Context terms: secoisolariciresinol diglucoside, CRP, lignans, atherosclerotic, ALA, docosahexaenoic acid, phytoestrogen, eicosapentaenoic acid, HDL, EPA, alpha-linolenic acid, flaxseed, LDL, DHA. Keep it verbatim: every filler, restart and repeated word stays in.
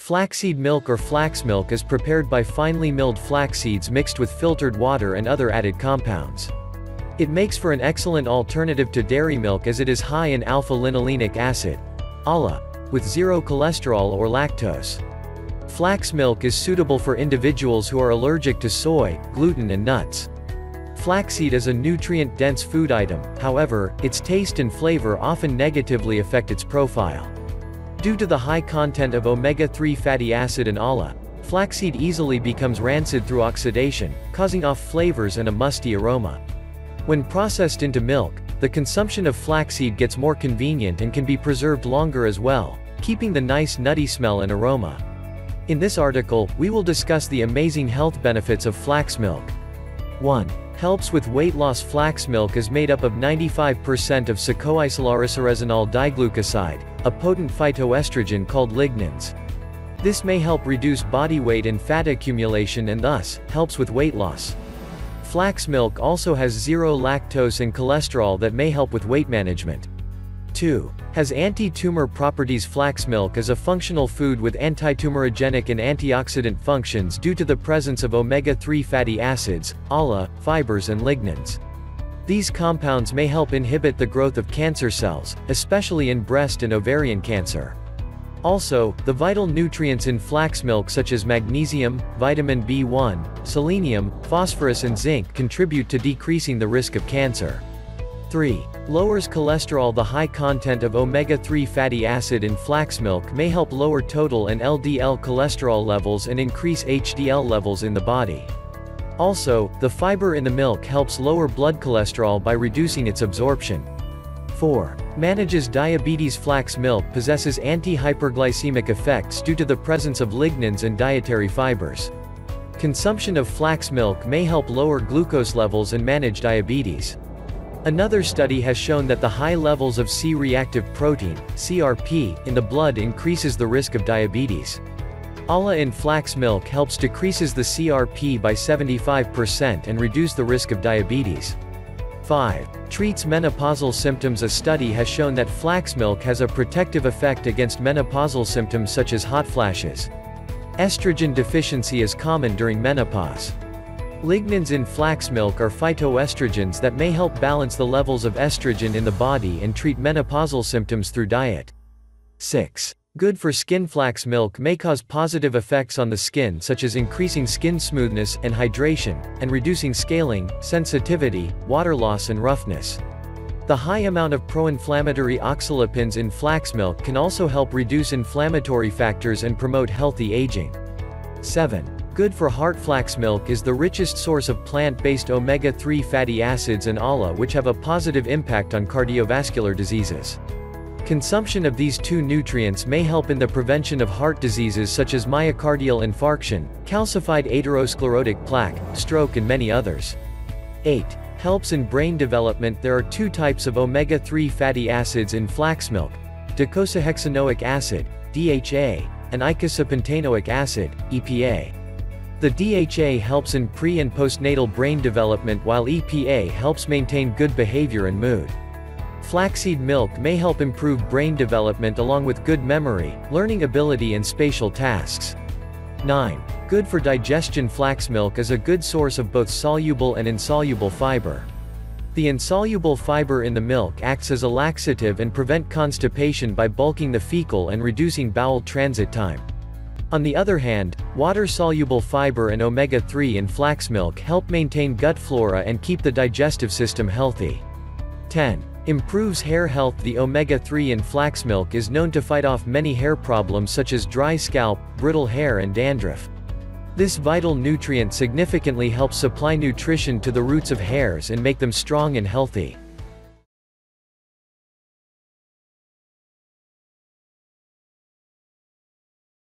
Flaxseed milk or flax milk is prepared by finely milled flax seeds mixed with filtered water and other added compounds. It makes for an excellent alternative to dairy milk as it is high in alpha-linolenic acid (A L A), with zero cholesterol or lactose. Flax milk is suitable for individuals who are allergic to soy, gluten and nuts. Flaxseed is a nutrient-dense food item, however, its taste and flavor often negatively affect its profile. Due to the high content of omega three fatty acid and A L A, flaxseed easily becomes rancid through oxidation, causing off flavors and a musty aroma. When processed into milk, the consumption of flaxseed gets more convenient and can be preserved longer as well, keeping the nice nutty smell and aroma. In this article, we will discuss the amazing health benefits of flax milk. one. Helps with weight loss. Flax milk is made up of ninety-five percent of secoisolariciresinol diglucoside, a potent phytoestrogen called lignans. This may help reduce body weight and fat accumulation and thus, helps with weight loss. Flax milk also has zero lactose and cholesterol that may help with weight management. two. Has anti-tumor properties. Flax milk is a functional food with antitumorigenic and antioxidant functions due to the presence of omega three fatty acids, A L A, fibers and lignans. These compounds may help inhibit the growth of cancer cells, especially in breast and ovarian cancer. Also, the vital nutrients in flax milk such as magnesium, vitamin B one, selenium, phosphorus and zinc contribute to decreasing the risk of cancer. three. Lowers cholesterol. The high content of omega three fatty acid in flax milk may help lower total and L D L cholesterol levels and increase H D L levels in the body. Also, the fiber in the milk helps lower blood cholesterol by reducing its absorption. four. Manages diabetes. Flax milk possesses anti-hyperglycemic effects due to the presence of lignans and dietary fibers. Consumption of flax milk may help lower glucose levels and manage diabetes. Another study has shown that the high levels of C-reactive protein, C R P, in the blood increases the risk of diabetes. A L A in flax milk helps decreases the C R P by seventy-five percent and reduce the risk of diabetes. five. Treats menopausal symptoms. A study has shown that flax milk has a protective effect against menopausal symptoms such as hot flashes. Estrogen deficiency is common during menopause. Lignans in flax milk are phytoestrogens that may help balance the levels of estrogen in the body and treat menopausal symptoms through diet. six. Good for skin. Flax milk may cause positive effects on the skin such as increasing skin smoothness and hydration, and reducing scaling, sensitivity, water loss and roughness. The high amount of pro-inflammatory oxalipins in flax milk can also help reduce inflammatory factors and promote healthy aging. seven. Good for heart. Flax milk is the richest source of plant-based omega three fatty acids and A L A, which have a positive impact on cardiovascular diseases. Consumption of these two nutrients may help in the prevention of heart diseases such as myocardial infarction, calcified atherosclerotic plaque, stroke and many others. eight. Helps in brain development. There are two types of omega three fatty acids in flax milk, docosahexaenoic acid, D H A, and eicosapentaenoic acid, E P A. The D H A helps in pre- and postnatal brain development while E P A helps maintain good behavior and mood. Flaxseed milk may help improve brain development along with good memory, learning ability and spatial tasks. nine. Good for digestion. Flax milk is a good source of both soluble and insoluble fiber. The insoluble fiber in the milk acts as a laxative and prevent constipation by bulking the fecal and reducing bowel transit time. On the other hand, water-soluble fiber and omega three in flax milk help maintain gut flora and keep the digestive system healthy. ten. Improves hair health. The omega three in flax milk is known to fight off many hair problems such as dry scalp, brittle hair and dandruff. This vital nutrient significantly helps supply nutrition to the roots of hairs and make them strong and healthy.